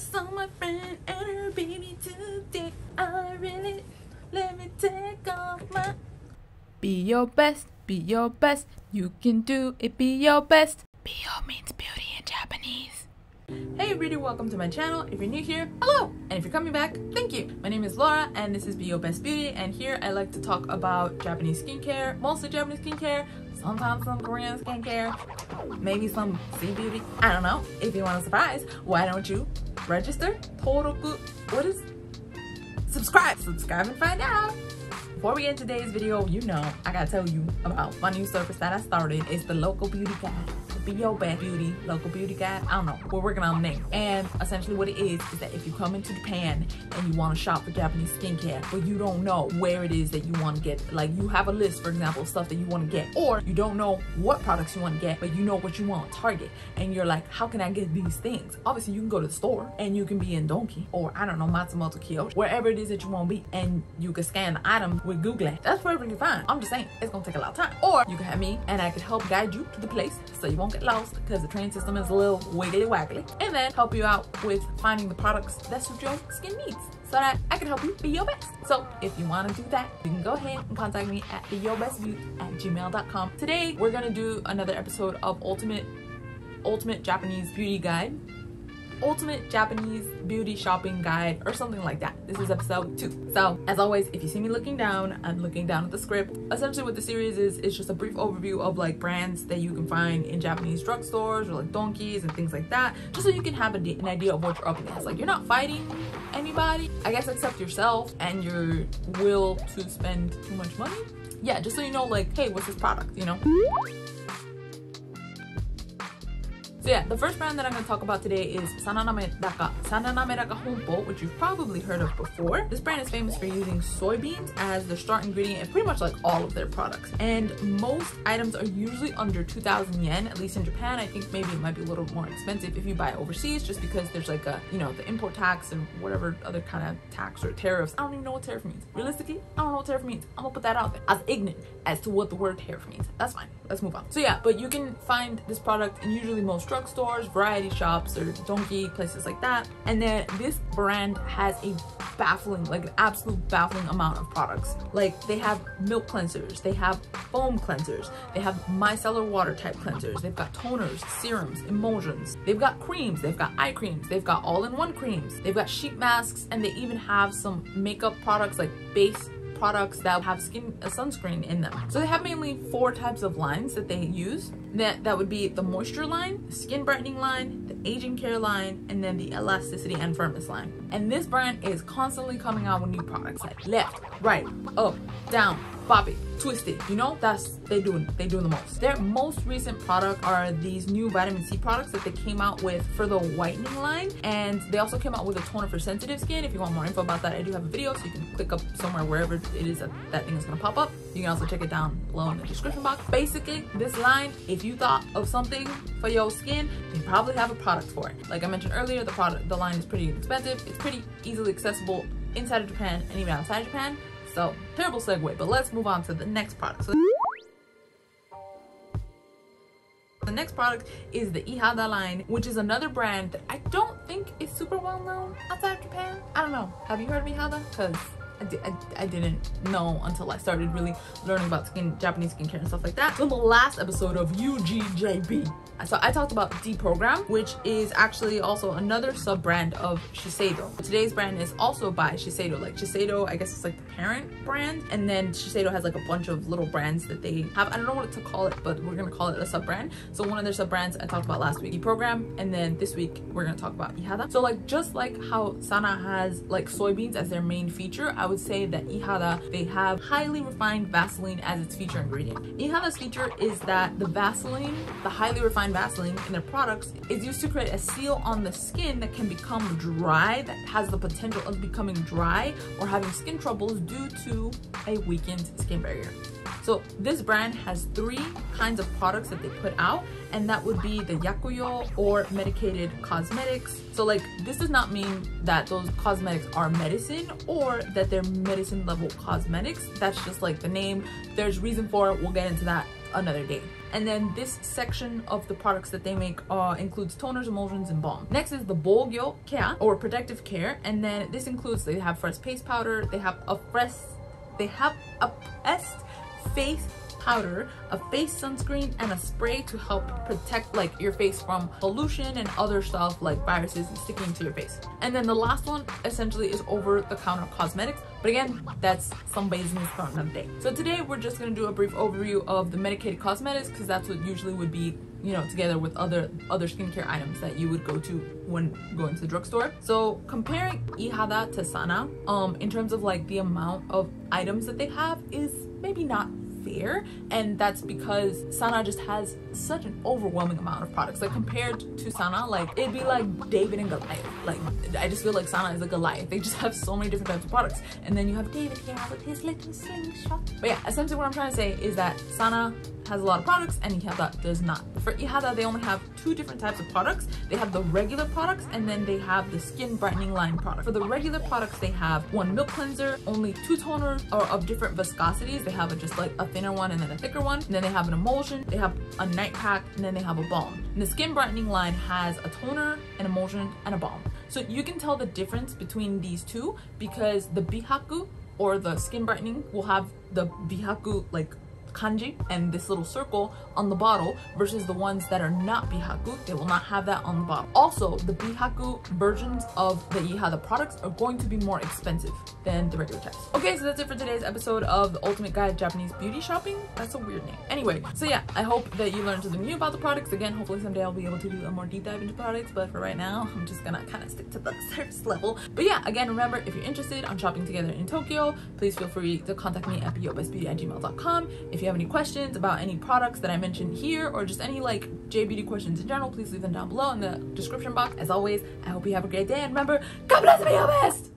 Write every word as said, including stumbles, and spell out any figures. saw my friend and her baby today. I really let me take off my. Be your best, be your best. You can do it, be your best. Bio means beauty in Japanese. Hey everybody, welcome to my channel. If you're new here, hello! And if you're coming back, thank you! My name is Laura and this is Beyobestbeauty, and here I like to talk about Japanese skincare, mostly Japanese skincare, sometimes some Korean skincare, maybe some sea beauty, I don't know. If you want a surprise, why don't you register, Toroku, what is, subscribe, subscribe and find out! Before we end today's video, you know, I gotta tell you about my new service that I started. It's the local beauty guide. Beyobestbeauty, local beauty guide. I don't know. We're working on the name. And essentially what it is is that if you come into Japan and you want to shop for Japanese skincare, but you don't know where it is that you want to get, like you have a list, for example, of stuff that you want to get, or you don't know what products you want to get, but you know what you want at Target, and you're like, how can I get these things? Obviously, you can go to the store and you can be in Donki or I don't know, Matsumoto Kyoshi, wherever it is that you want to be, and you can scan the item with Google it. That's wherever you find. I'm just saying, it's gonna take a lot of time. Or you can have me, and I could help guide you to the place so you won't get lost, because the train system is a little wiggly waggly, and then help you out with finding the products that suit your skin needs so that I can help you be your best. So if you want to do that, you can go ahead and contact me at beyobestbeauty at gmail dot com. Today we're gonna do another episode of ultimate ultimate Japanese beauty guide, ultimate Japanese beauty shopping guide, or something like that. This is episode two. So as always, if you see me looking down, I'm looking down at the script. Essentially what the series is, is just a brief overview of like brands that you can find in Japanese drugstores or like donkeys and things like that, just so you can have a, an idea of what you're up against. Like, you're not fighting anybody, I guess, except yourself and your will to spend too much money. Yeah, just so you know, like, hey, what's this product, you know? So yeah, the first brand that I'm going to talk about today is Sana Nameraka, Sana Nameraka Honpo, which you've probably heard of before. This brand is famous for using soybeans as their start ingredient in pretty much like all of their products. And most items are usually under two thousand yen, at least in Japan. I think maybe it might be a little more expensive if you buy overseas, just because there's like a, you know, the import tax and whatever other kind of tax or tariffs. I don't even know what tariff means. Realistically, I don't know what tariff means. I'm going to put that out there. I was ignorant as to what the word tariff means. That's fine. Let's move on. So yeah, but you can find this product in usually most drugstores, variety shops, or Donki, places like that. And then this brand has a baffling, like an absolute baffling amount of products. Like, they have milk cleansers, they have foam cleansers, they have micellar water type cleansers, they've got toners, serums, emulsions, they've got creams, they've got eye creams, they've got all-in-one creams, they've got sheet masks, and they even have some makeup products like base products that have skin uh, sunscreen in them. So they have mainly four types of lines that they use. That, that would be the moisture line, the skin brightening line, the aging care line, and then the elasticity and firmness line. And this brand is constantly coming out with new products, like left, right, up, down, bop it, twist it. You know, that's they doing they doing the most. Their most recent product are these new vitamin C products that they came out with for the whitening line, and they also came out with a toner for sensitive skin. If you want more info about that, I do have a video, so you can click up somewhere wherever it is that, that thing is gonna pop up. You can also check it down below in the description box. Basically, this line, if you thought of something for your skin, they probably have a product for it. Like I mentioned earlier, the product the line is pretty expensive. It's pretty easily accessible inside of Japan and even outside of Japan. So, terrible segue, but let's move on to the next product. So the next product is the Ihada line, which is another brand that I don't think is super well known outside of Japan. I don't know. Have you heard of Ihada? Because I, di I, I didn't know until I started really learning about skin, Japanese skincare and stuff like that. So in the last episode of U G J B, so I talked about D Program, which is actually also another sub-brand of Shiseido. Today's brand is also by Shiseido. Like Shiseido, I guess it's like the parent brand, and then Shiseido has like a bunch of little brands that they have. I don't know what to call it, but we're gonna call it a sub-brand. So one of their sub-brands I talked about last week, D Program, and then this week we're gonna talk about Ihada. So like, just like how Sana has like soybeans as their main feature, I I would say that Ihada, they have highly refined Vaseline as its feature ingredient. Ihada's feature is that the Vaseline, the highly refined Vaseline in their products, is used to create a seal on the skin that can become dry, that has the potential of becoming dry or having skin troubles due to a weakened skin barrier. So this brand has three kinds of products that they put out, and that would be the yakuyo or medicated cosmetics. So like, this does not mean that those cosmetics are medicine or that they're medicine level cosmetics. That's just like the name. There's reason for it. We'll get into that another day. And then this section of the products that they make uh, includes toners, emulsions, and balm. Next is the Bogyo Care, or protective care. And then this includes, they have fresh face powder, they have a fresh, they have a pressed face powder, a face sunscreen, and a spray to help protect like your face from pollution and other stuff like viruses and sticking to your face. And then the last one essentially is over-the-counter cosmetics. But again, that's somebody's business for another day. So today we're just gonna do a brief overview of the medicated cosmetics because that's what usually would be, you know, together with other other skincare items that you would go to when going to the drugstore. So comparing Ihada to Sana, um, in terms of like the amount of items that they have is maybe not fair, and that's because Sana just has such an overwhelming amount of products. Like compared to Sana, like it'd be like David and Goliath. Like I just feel like Sana is a Goliath. They just have so many different types of products, and then you have David here with his little slingshot. But yeah, essentially what I'm trying to say is that Sana has a lot of products and Ihada does not. For Ihada, they only have two different types of products. They have the regular products, and then they have the skin brightening line product. For the regular products, they have one milk cleanser, only two toners or of different viscosities. They have a, just like a thinner one and then a thicker one. And then they have an emulsion, they have a night pack, and then they have a balm. And the skin brightening line has a toner, an emulsion, and a balm. So you can tell the difference between these two because the Bihaku, or the skin brightening, will have the Bihaku like kanji and this little circle on the bottle, versus the ones that are not Bihaku, they will not have that on the bottle. Also, the Bihaku versions of the Ihada products are going to be more expensive than the regular types. Okay, so that's it for today's episode of The Ultimate Guide to Japanese Beauty Shopping. That's a weird name. Anyway, so yeah, I hope that you learned something new about the products. Again, hopefully someday I'll be able to do a more deep dive into products, but for right now, I'm just gonna kind of stick to the surface level. But yeah, again, remember, if you're interested on shopping together in Tokyo, please feel free to contact me at beyobestbeauty at gmail dot com. If you have any questions about any products that I mentioned here, or just any like J-beauty questions in general, please leave them down below in the description box. As always, I hope you have a great day, and remember, God bless me, your best!